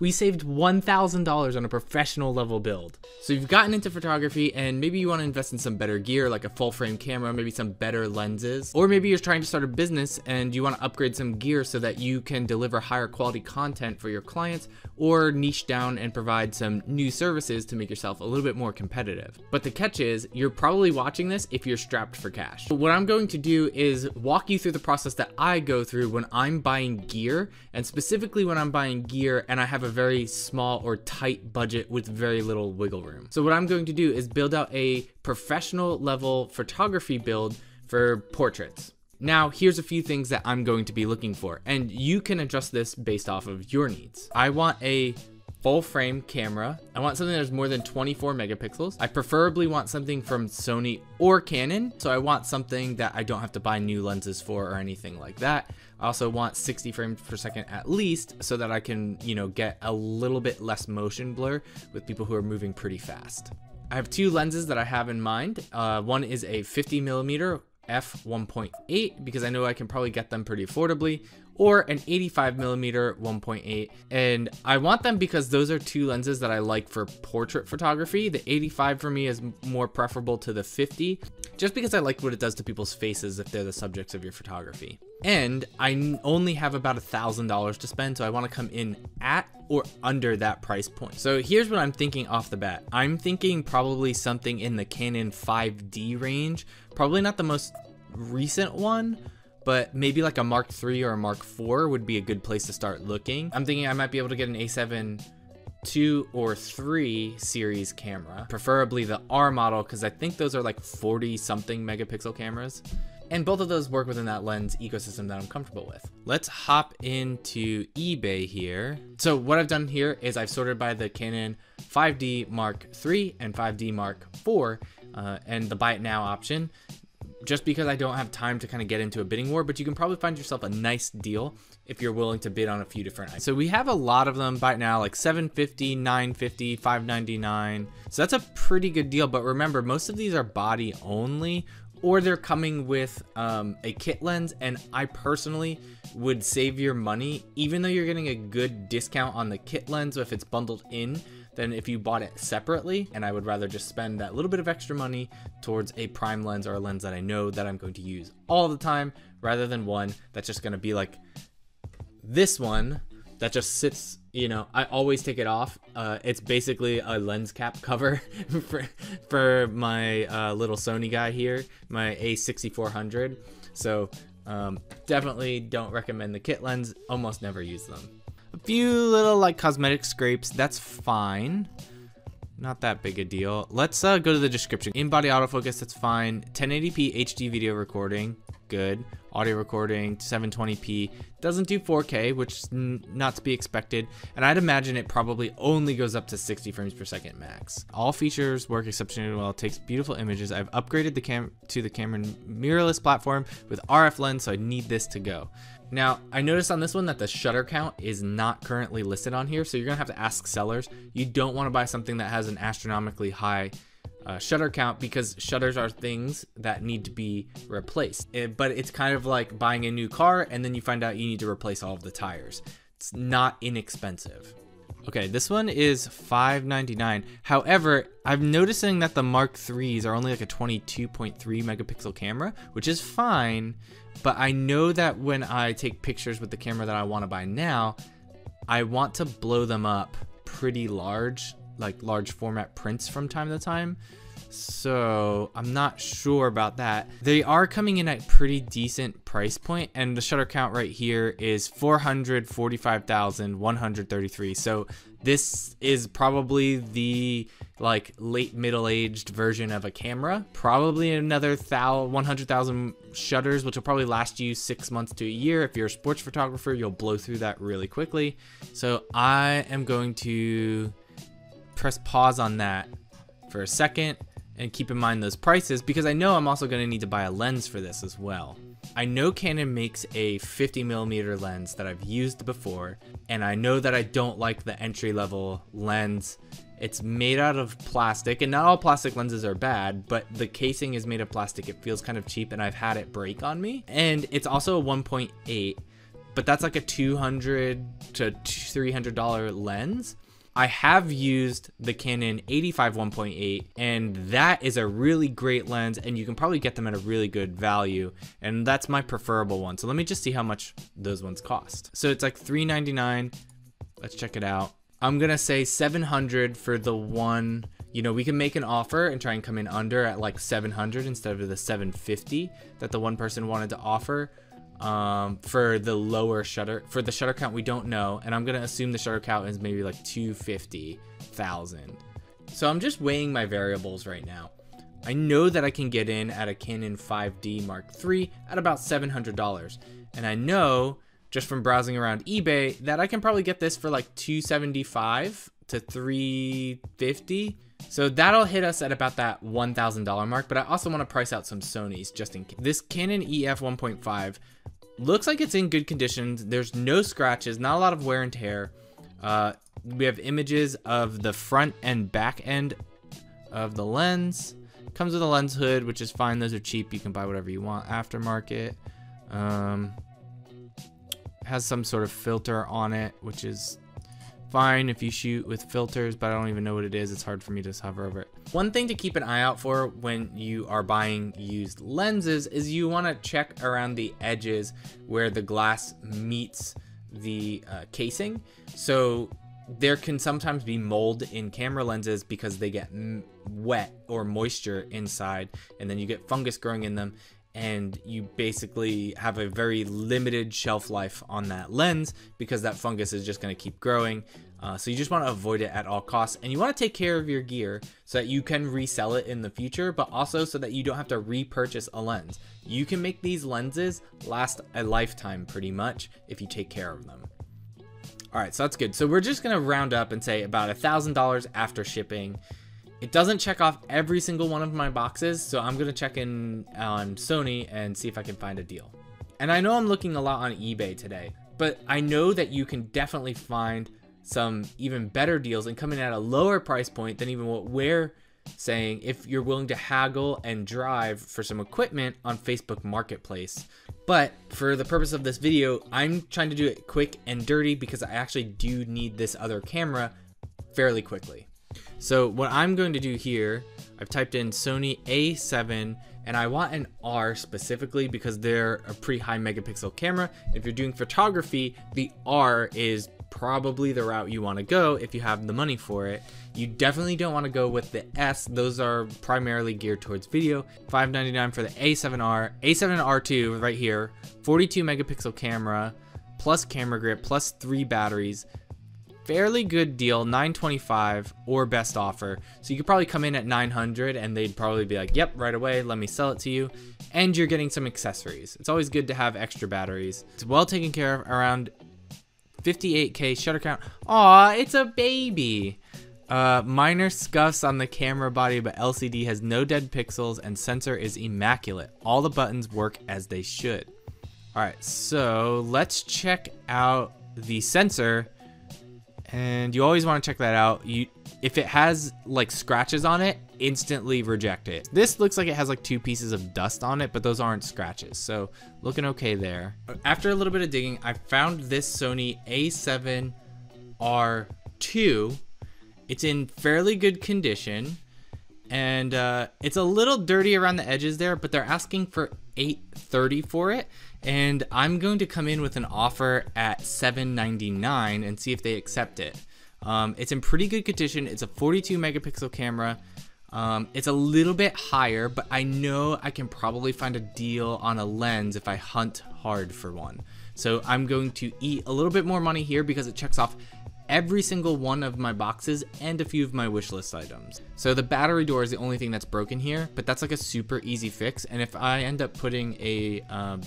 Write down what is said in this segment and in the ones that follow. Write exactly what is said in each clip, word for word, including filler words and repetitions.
we saved one thousand dollars on a professional level build. So you've gotten into photography and maybe you want to invest in some better gear, like a full frame camera, maybe some better lenses, or maybe you're trying to start a business and you want to upgrade some gear so that you can deliver higher quality content for your clients or niche down and provide some new services to make yourself a little bit more competitive. But the catch is you're probably watching this if you're strapped for cash. But what I'm going to do is walk you through the process that I go through when I'm buying gear, and specifically when I'm buying gear and I have a very small or tight budget with very little wiggle room. So what I'm going to do is build out a professional level photography build for portraits. Now, here's a few things that I'm going to be looking for, and you can adjust this based off of your needs. I want a full frame camera. I want something that's more than twenty-four megapixels. I preferably want something from Sony or Canon. So I want something that I don't have to buy new lenses for or anything like that. I also want sixty frames per second at least, so that I can, you know, get a little bit less motion blur with people who are moving pretty fast. I have two lenses that I have in mind. Uh, one is a fifty millimeter f one point eight, because I know I can probably get them pretty affordably, or an eighty-five millimeter one point eight. And I want them because those are two lenses that I like for portrait photography. The eighty-five for me is more preferable to the fifty, just because I like what it does to people's faces if they're the subjects of your photography. And I only have about a thousand dollars to spend, so I want to come in at or under that price point. So here's what I'm thinking off the bat. I'm thinking probably something in the Canon five D range, probably not the most recent one, but maybe like a Mark three or a Mark four would be a good place to start looking. I'm thinking I might be able to get an A seven two or three series camera, preferably the R model, because I think those are like forty something megapixel cameras. And both of those work within that lens ecosystem that I'm comfortable with. Let's hop into eBay here. So what I've done here is I've sorted by the Canon five D Mark three and five D Mark four uh, and the buy it now option, just because I don't have time to kind of get into a bidding war, but you can probably find yourself a nice deal if you're willing to bid on a few different items. So we have a lot of them by now, like seven fifty, nine fifty, five ninety-nine. So that's a pretty good deal, but remember, most of these are body only, or they're coming with um, a kit lens, and I personally would save your money, even though you're getting a good discount on the kit lens if it's bundled in, than if you bought it separately. And I would rather just spend that little bit of extra money towards a prime lens or a lens that I know that I'm going to use all the time, rather than one that's just gonna be like this one that just sits, you know, I always take it off. Uh, it's basically a lens cap cover for, for my uh, little Sony guy here, my A sixty-four hundred. So um, definitely don't recommend the kit lens, almost never use them. A few little like cosmetic scrapes, that's fine. Not that big a deal. Let's uh, go to the description. In-body autofocus, that's fine. ten eighty p H D video recording, good. Audio recording, seven twenty p. Doesn't do four K, which is not to be expected. And I'd imagine it probably only goes up to sixty frames per second max. All features work exceptionally well. It takes beautiful images. I've upgraded the cam to the Canon mirrorless platform with R F lens, so I need this to go. Now, I noticed on this one that the shutter count is not currently listed on here, so you're gonna have to ask sellers. You don't wanna buy something that has an astronomically high Uh, shutter count, because shutters are things that need to be replaced. It, but it's kind of like buying a new car and then you find out you need to replace all of the tires. It's not inexpensive. Okay, this one is five ninety-nine. However, I'm noticing that the Mark threes are only like a twenty-two point three megapixel camera, which is fine, but I know that when I take pictures with the camera that I want to buy now, I want to blow them up pretty large, like large format prints from time to time. So I'm not sure about that. They are coming in at pretty decent price point, and the shutter count right here is four hundred forty-five thousand one hundred thirty-three. So this is probably the like late middle-aged version of a camera, probably another one hundred thousand shutters, which will probably last you six months to a year. If you're a sports photographer, you'll blow through that really quickly. So I am going to press pause on that for a second and keep in mind those prices, because I know I'm also going to need to buy a lens for this as well. I know Canon makes a fifty millimeter lens that I've used before, and I know that I don't like the entry-level lens. It's made out of plastic, and not all plastic lenses are bad, but the casing is made of plastic. It feels kind of cheap, and I've had it break on me. And it's also a one point eight, but that's like a two hundred to three hundred dollar lens. I have used the Canon eighty-five one point eight, and that is a really great lens, and you can probably get them at a really good value, and that's my preferable one. So let me just see how much those ones cost. So it's like three ninety-nine. Let's check it out. I'm gonna say seven hundred for the one. You know, we can make an offer and try and come in under at like seven hundred instead of the seven fifty that the one person wanted to offer. Um, for the lower shutter, for the shutter count, we don't know. And I'm going to assume the shutter count is maybe like two hundred fifty thousand. So I'm just weighing my variables right now. I know that I can get in at a Canon five D Mark three at about seven hundred dollars. And I know just from browsing around eBay that I can probably get this for like two seventy-five to three fifty. So that'll hit us at about that one thousand dollar mark, but I also want to price out some Sonys just in case. This Canon E F one point five looks like it's in good condition. There's no scratches, not a lot of wear and tear. Uh, we have images of the front and back end of the lens. Comes with a lens hood, which is fine. Those are cheap. You can buy whatever you want aftermarket. Um, has some sort of filter on it, which is fine if you shoot with filters, but I don't even know what it is. It's hard for me to hover over it. One thing to keep an eye out for when you are buying used lenses is you want to check around the edges where the glass meets the uh, casing. So there can sometimes be mold in camera lenses because they get m wet or moisture inside, and then you get fungus growing in them, and you basically have a very limited shelf life on that lens because that fungus is just going to keep growing. Uh, so you just want to avoid it at all costs, and you want to take care of your gear so that you can resell it in the future, but also so that you don't have to repurchase a lens. You can make these lenses last a lifetime pretty much if you take care of them. All right, so that's good. So we're just going to round up and say about one thousand dollars after shipping. It doesn't check off every single one of my boxes, so I'm gonna check in on Sony and see if I can find a deal. And I know I'm looking a lot on eBay today, but I know that you can definitely find some even better deals and come in at a lower price point than even what we're saying if you're willing to haggle and drive for some equipment on Facebook Marketplace. But for the purpose of this video, I'm trying to do it quick and dirty because I actually do need this other camera fairly quickly. So what I'm going to do here, I've typed in Sony A seven, and I want an R specifically because they're a pretty high megapixel camera. If you're doing photography, the R is probably the route you want to go if you have the money for it. You definitely don't want to go with the S. Those are primarily geared towards video. five ninety-nine for the A seven R, A seven R two right here, forty-two megapixel camera, plus camera grip, plus three batteries. Fairly good deal, nine twenty-five or best offer. So you could probably come in at nine hundred and they'd probably be like, yep, right away, let me sell it to you. And you're getting some accessories. It's always good to have extra batteries. It's well taken care of, around fifty-eight K shutter count. Aw, it's a baby. Uh, minor scuffs on the camera body, but L C D has no dead pixels and sensor is immaculate. All the buttons work as they should. All right, so let's check out the sensor. And you always want to check that out. You, if it has like scratches on it, instantly reject it. This looks like it has like two pieces of dust on it, but those aren't scratches. So looking okay there. After a little bit of digging, I found this Sony A seven R two. It's in fairly good condition, and uh, it's a little dirty around the edges there, but they're asking for eight thirty for it. And I'm going to come in with an offer at seven ninety-nine and see if they accept it. Um, it's in pretty good condition. It's a forty-two megapixel camera. Um, it's a little bit higher, but I know I can probably find a deal on a lens if I hunt hard for one. So I'm going to eat a little bit more money here because it checks off every single one of my boxes and a few of my wish list items. So the battery door is the only thing that's broken here, but that's like a super easy fix. And if I end up putting a um,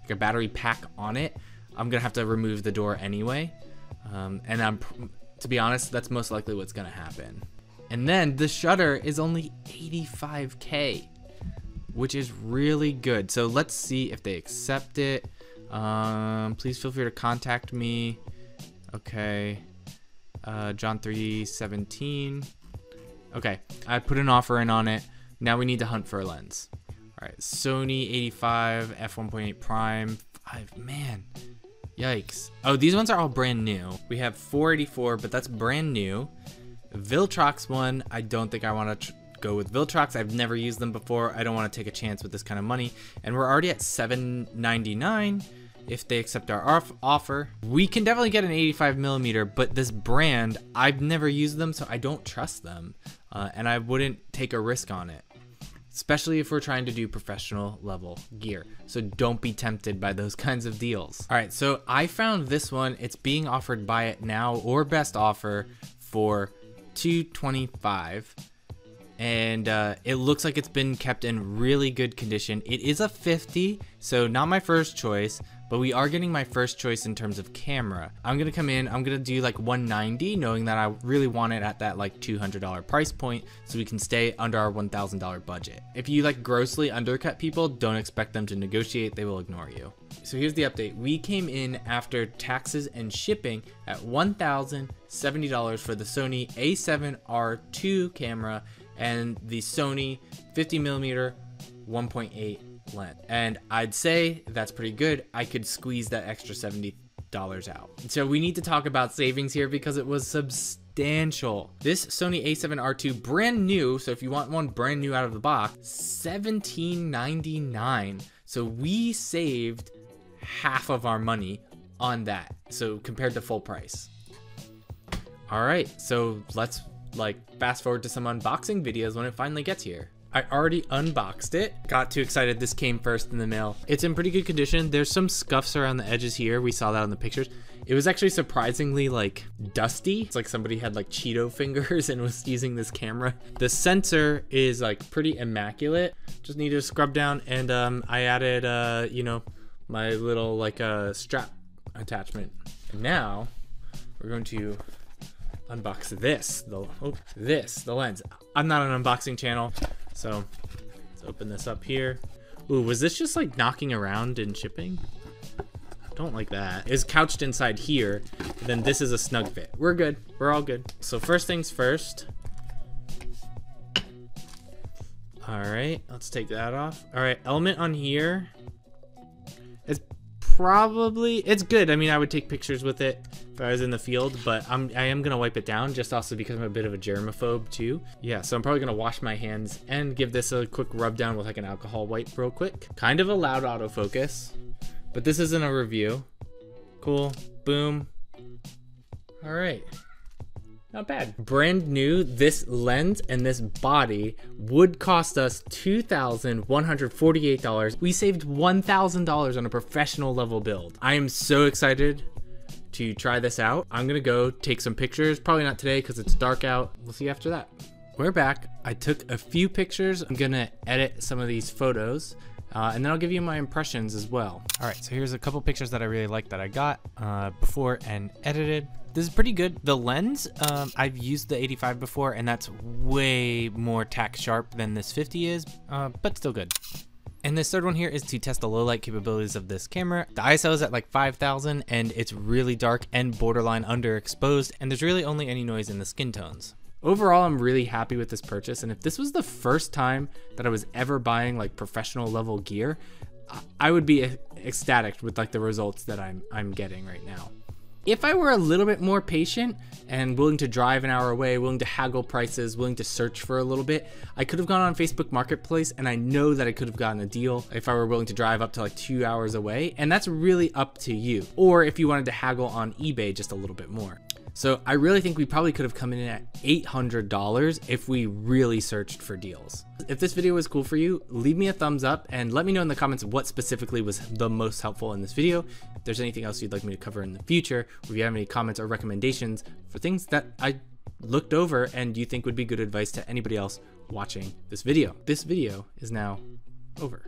like a battery pack on it, I'm gonna have to remove the door anyway. Um, and I'm, to be honest, that's most likely what's gonna happen. And then the shutter is only eighty-five K, which is really good. So let's see if they accept it. Um, please feel free to contact me. Okay, uh, John three seventeen. Okay, I put an offer in on it. Now we need to hunt for a lens. All right, Sony eighty-five f one point eight prime. Five, man, Yikes. Oh, these ones are all brand new. We have four eighty-four, but that's brand new. Viltrox one, I don't think I want to go with Viltrox. I've never used them before. I don't want to take a chance with this kind of money. And we're already at seven ninety-nine. If they accept our offer, we can definitely get an eighty-five millimeter, but this brand, I've never used them, so I don't trust them. Uh, and I wouldn't take a risk on it, especially if we're trying to do professional level gear. So don't be tempted by those kinds of deals. All right, so I found this one. It's being offered by It Now or Best Offer for two twenty-five. And uh, it looks like it's been kept in really good condition. It is a fifty, so not my first choice, but we are getting my first choice in terms of camera. I'm gonna come in, I'm gonna do like one ninety, knowing that I really want it at that like two hundred dollar price point so we can stay under our one thousand dollar budget. If you like grossly undercut people, don't expect them to negotiate, they will ignore you. So here's the update. We came in after taxes and shipping at one thousand seventy dollars for the Sony A seven R two camera and the Sony fifty millimeter one point eight lens. And I'd say that's pretty good. I could squeeze that extra seventy dollars out. So we need to talk about savings here because it was substantial. This Sony A seven R two, brand new, so if you want one brand new out of the box, seventeen ninety-nine. So we saved half of our money on that, so compared to full price. All right, so let's like fast forward to some unboxing videos when it finally gets here. I already unboxed it. Got too excited. This came first in the mail. It's in pretty good condition. There's some scuffs around the edges here. We saw that on the pictures. It was actually surprisingly like dusty. It's like somebody had like Cheeto fingers and was using this camera. The sensor is like pretty immaculate. Just needed to scrub down, and um, I added, uh, you know, my little like a uh, strap attachment. And now we're going to unbox this. The oh, this the lens. I'm not an unboxing channel. So let's open this up here. Ooh, was this just like knocking around in shipping? Don't like that. It's couched inside here. Then this is a snug fit. We're good. We're all good. So first things first. All right, let's take that off. All right, element on here. It's probably, it's good. I mean, I would take pictures with it if I was in the field, but I'm, I am gonna wipe it down just also because I'm a bit of a germaphobe too. Yeah, so I'm probably gonna wash my hands and give this a quick rub down with like an alcohol wipe real quick. Kind of a loud autofocus, but this isn't a review. Cool, boom. All right, not bad. Brand new, this lens and this body would cost us two thousand one hundred forty-eight dollars. We saved one thousand dollars on a professional level build. I am so excited to try this out. I'm gonna go take some pictures. Probably not today because it's dark out. We'll see you after that. We're back. I took a few pictures. I'm gonna edit some of these photos uh, and then I'll give you my impressions as well. All right, so here's a couple pictures that I really like that I got uh, before and edited. This is pretty good. The lens, um, I've used the eighty-five before and that's way more tack sharp than this fifty is, uh, but still good. And this third one here is to test the low light capabilities of this camera. The I S O is at like five thousand and it's really dark and borderline underexposed, and there's really only any noise in the skin tones. Overall, I'm really happy with this purchase, and if this was the first time that I was ever buying like professional level gear, I would be ecstatic with like the results that I'm, I'm getting right now. If I were a little bit more patient and willing to drive an hour away, willing to haggle prices, willing to search for a little bit, I could have gone on Facebook Marketplace, and I know that I could have gotten a deal if I were willing to drive up to like two hours away, and that's really up to you. Or if you wanted to haggle on eBay just a little bit more. So I really think we probably could have come in at eight hundred dollars if we really searched for deals. If this video was cool for you, leave me a thumbs up and let me know in the comments what specifically was the most helpful in this video. If there's anything else you'd like me to cover in the future, or if you have any comments or recommendations for things that I looked over and you think would be good advice to anybody else watching this video. This video is now over.